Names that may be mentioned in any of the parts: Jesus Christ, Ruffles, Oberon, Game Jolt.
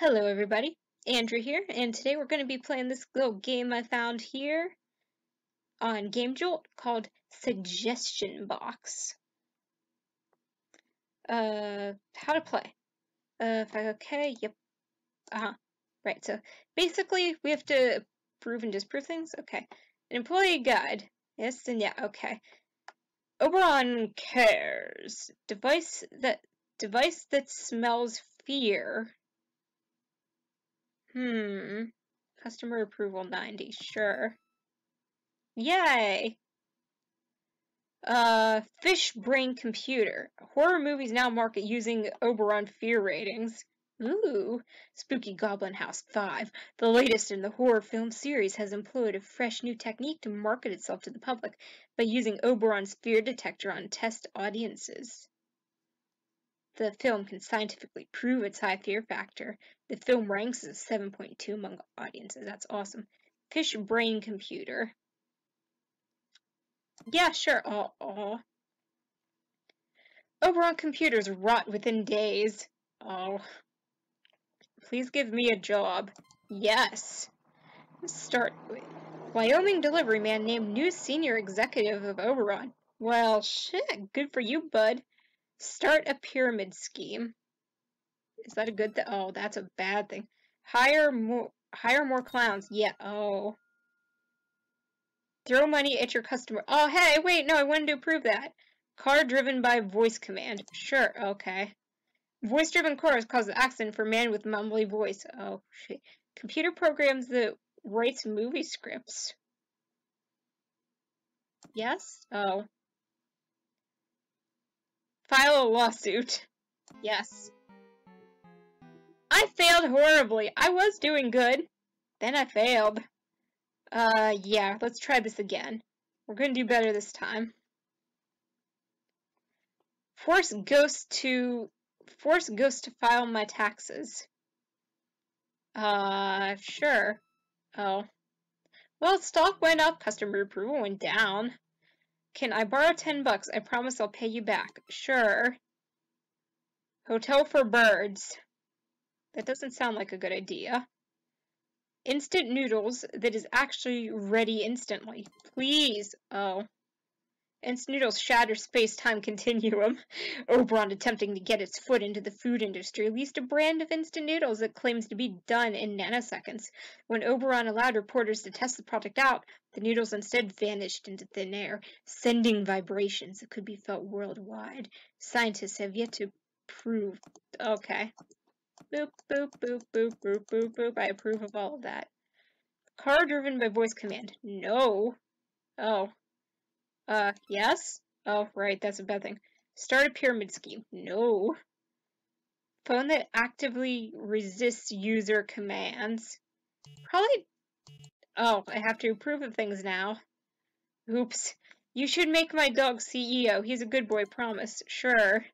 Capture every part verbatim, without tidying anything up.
Hello everybody, Andrew here, and today we're going to be playing this little game I found here on Game Jolt called Suggestion Box. Uh, how to play. Uh, if I, okay, yep. Uh-huh, right, so basically we have to prove and disprove things, okay. An employee guide, yes and yeah, okay. Oberon cares. Device that, device that smells fear. Hmm. Customer approval ninety, sure. Yay! Uh, fish brain computer. Horror movies now market using Oberon fear ratings. Ooh. Spooky Goblin House five. The latest in the horror film series has employed a fresh new technique to market itself to the public by using Oberon's fear detector on test audiences. The film can scientifically prove its high fear factor. The film ranks as seven point two among audiences. That's awesome. Fish brain computer. Yeah, sure. Aw, aw. Oberon computers rot within days. Oh. Please give me a job. Yes. Let's start with Wyoming delivery man named new senior executive of Oberon. Well, shit. Good for you, bud. Start a pyramid scheme. Is that a good thing? Oh, that's a bad thing. Hire more, hire more clowns. Yeah, oh. Throw money at your customer. Oh, hey, wait, no, I wanted to approve that. Car driven by voice command. Sure, okay. Voice-driven cars cause an accident for man with mumbly voice. Oh, shit. Computer programs that writes movie scripts. Yes? Oh. File a lawsuit. Yes. I failed horribly. I was doing good. Then I failed. Uh, yeah, let's try this again. We're gonna do better this time. Force ghosts to... Force ghosts to file my taxes. Uh, sure. Oh. Well, stock went up, customer approval went down. Can I borrow ten bucks? I promise I'll pay you back. Sure. Hotel for birds. That doesn't sound like a good idea. Instant noodles that is actually ready instantly. Please. Oh. Instant noodles shatter space-time continuum. Oberon attempting to get its foot into the food industry released a brand of instant noodles that claims to be done in nanoseconds. When Oberon allowed reporters to test the product out, the noodles instead vanished into thin air, sending vibrations that could be felt worldwide. Scientists have yet to prove... Okay. Boop, boop, boop, boop, boop, boop, boop. I approve of all of that. Car driven by voice command. No. Oh. Uh, yes? Oh, right, that's a bad thing. Start a pyramid scheme. No. Phone that actively resists user commands. Probably... Oh, I have to approve of things now. Oops. You should make my dog C E O. He's a good boy, promise. Sure.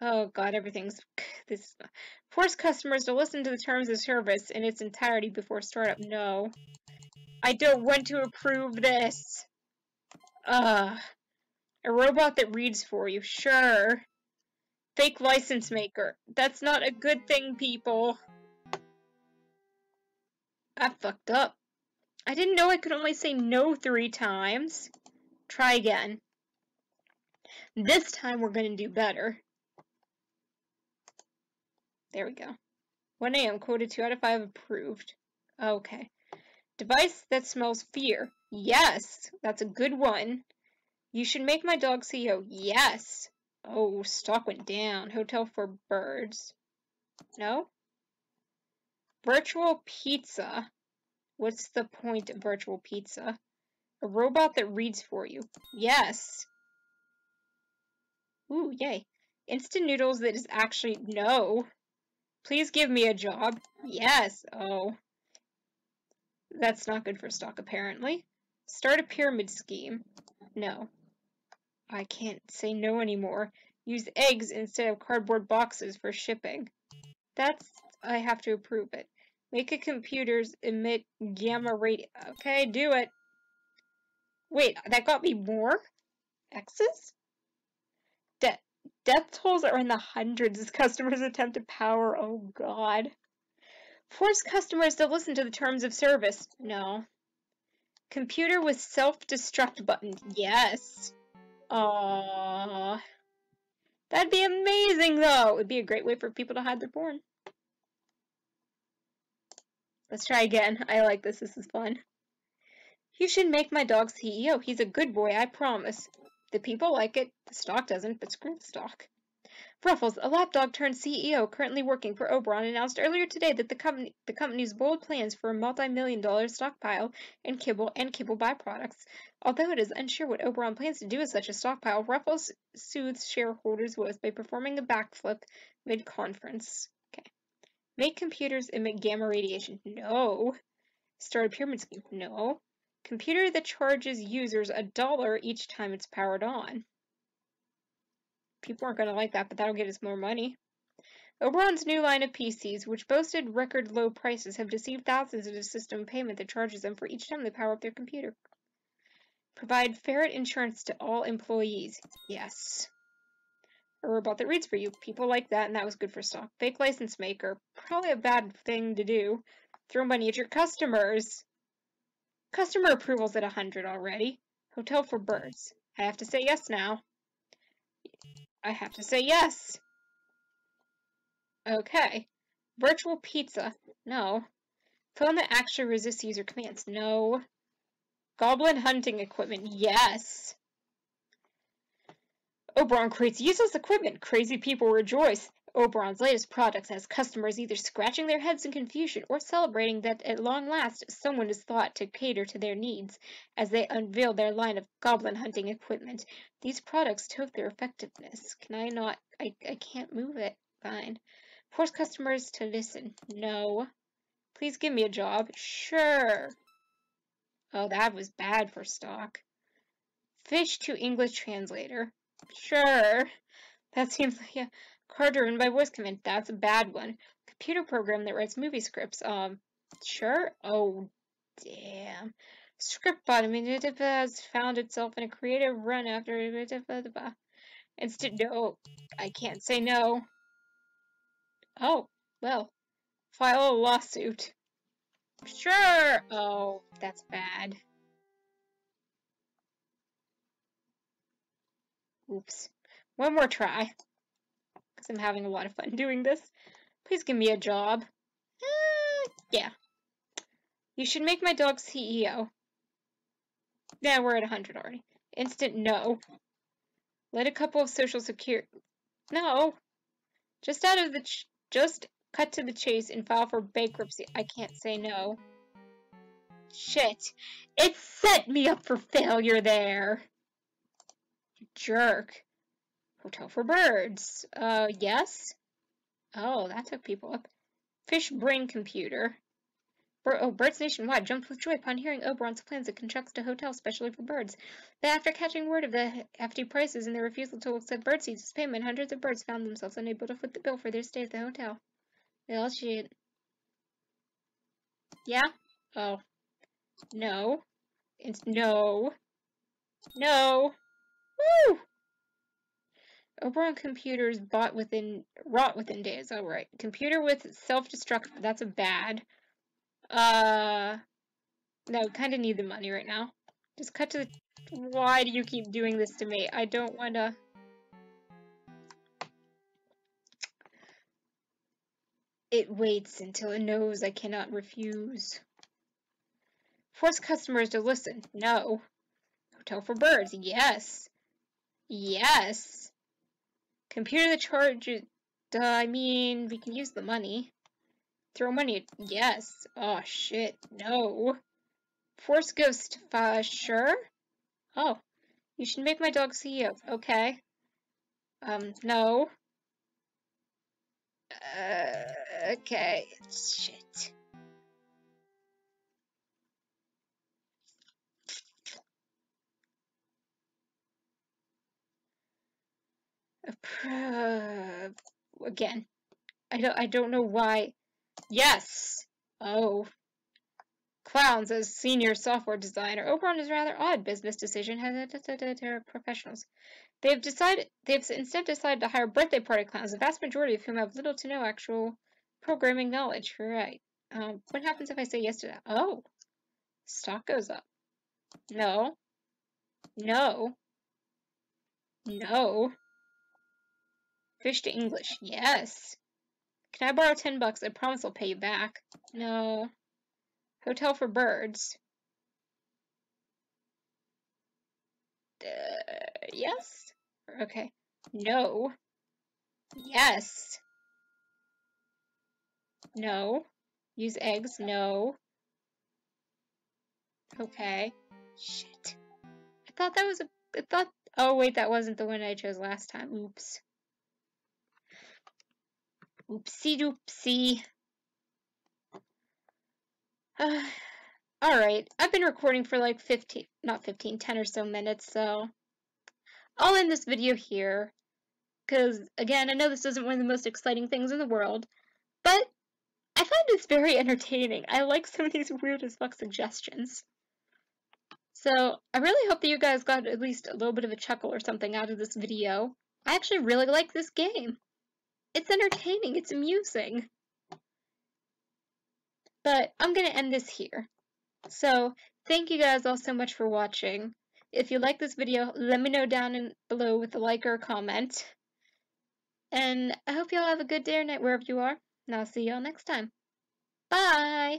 Oh god, everything's... this. Force customers to listen to the terms of service in its entirety before startup. No. I don't want to approve this. Uh, a robot that reads for you. Sure. Fake license maker. That's not a good thing, people. I fucked up. I didn't know I could only say no three times. Try again. This time we're gonna do better. There we go. one A M quoted two out of five approved. Okay. Device that smells fear. Yes, that's a good one. You should make my dog C E O. Yes. Oh, stock went down. Hotel for birds. No? Virtual pizza. What's the point of virtual pizza? A robot that reads for you. Yes. Ooh, yay. Instant noodles that is actually... No. Please give me a job. Yes. Oh. That's not good for stock, apparently. Start a pyramid scheme. No. I can't say no anymore. Use eggs instead of cardboard boxes for shipping. That's... I have to approve it. Make a computers emit gamma radio. Okay, do it. Wait, that got me more? X's? De Death tolls are in the hundreds as customers attempt to power. Oh, God. Force customers to listen to the terms of service. No. Computer with self-destruct button. Yes. Aww. That'd be amazing, though. It would be a great way for people to hide their porn. Let's try again. I like this. This is fun. You should make my dog C E O. He's a good boy, I promise. The people like it. The stock doesn't, but screw the stock. Ruffles, a lapdog turned C E O currently working for Oberon, announced earlier today that the company, the company's bold plans for a multi-million dollar stockpile and kibble and kibble byproducts. Although it is unsure what Oberon plans to do with such a stockpile, Ruffles soothes shareholders' woes by performing a backflip mid-conference. Okay. Make computers emit gamma radiation. No. Start a pyramid scheme. No. Computer that charges users a dollar each time it's powered on. People aren't going to like that, but that'll get us more money. Oberon's new line of P Cs, which boasted record low prices, have deceived thousands into system payment that charges them for each time they power up their computer. Provide ferret insurance to all employees. Yes. A robot that reads for you. People like that, and that was good for stock. Fake license maker. Probably a bad thing to do. Throw money at your customers. Customer approval's at one hundred already. Hotel for birds. I have to say yes now. I have to say yes. Okay. Virtual pizza. No. Phone that actually resists user commands. No. Goblin hunting equipment. Yes. Oberon creates useless equipment. Crazy people rejoice. Oberon's latest product has customers either scratching their heads in confusion or celebrating that at long last someone is thought to cater to their needs as they unveil their line of goblin hunting equipment. These products took their effectiveness. Can I not? I, I can't move it. Fine. Force customers to listen. No. Please give me a job. Sure. Oh, that was bad for stock. Fish to English translator. Sure. That seems like a... Car driven by voice command. That's a bad one. Computer program that writes movie scripts. Um, sure? Oh, damn. Script bot. I mean, it has found itself in a creative run after it. Instead, no. I can't say no. Oh, well. File a lawsuit. Sure! Oh, that's bad. Oops. One more try. Because I'm having a lot of fun doing this. Please give me a job. Uh, yeah. You should make my dog C E O. Yeah, we're at one hundred already. Instant no. Let a couple of social security... No. Just out of the... Ch just cut to the chase and file for bankruptcy. I can't say no. Shit. It set me up for failure there. You jerk. Hotel for birds. Uh, yes? Oh, that took people up. Fish brain computer. Bir oh, birds nationwide jumped with joy upon hearing Oberon's plans that constructs a hotel specially for birds. But after catching word of the hefty prices and their refusal to accept bird seeds as payment, hundreds of birds found themselves unable to foot the bill for their stay at the hotel. They all cheated. Yeah? Oh. No. It's no. No. Woo! Oberon computers bought within rot within days. All right, computer with self-destruct. That's a bad. Uh, no, kind of need the money right now. Just cut to the. Why do you keep doing this to me? I don't want to. It waits until it knows I cannot refuse. Force customers to listen. No. Hotel for birds. Yes. Yes. Computer the charge, uh, I mean, we can use the money. Throw money, yes. Oh, shit, no. Force ghost, uh, sure? Oh, you should make my dog C E O, okay. Um, no. Uh, okay, shit. Uh, again, I don't. I don't know why. Yes. Oh. Clowns as senior software designer. Oberon is a rather odd business decision. Has professionals. They have decided they have instead decided to hire birthday party clowns, the vast majority of whom have little to no actual programming knowledge. You're right. Um, what happens if I say yes to that? Oh, stock goes up. No. No. No. Fish to English. Yes. Can I borrow ten bucks? I promise I'll pay you back. No. Hotel for birds. Uh, yes? Okay. No. Yes. No. Use eggs. No. Okay. Shit. I thought that was a... I thought... Oh, wait, that wasn't the one I chose last time. Oops. Oopsie doopsie. Uh, Alright, I've been recording for like fifteen, not fifteen, ten or so minutes, so I'll end this video here. Because, again, I know this isn't one of the most exciting things in the world, but I find this very entertaining. I like some of these weird as fuck suggestions. So, I really hope that you guys got at least a little bit of a chuckle or something out of this video. I actually really like this game. It's entertaining, it's amusing. But I'm going to end this here. So, thank you guys all so much for watching. If you like this video, let me know down in below with a like or a comment. And I hope you all have a good day or night wherever you are, and I'll see you all next time. Bye!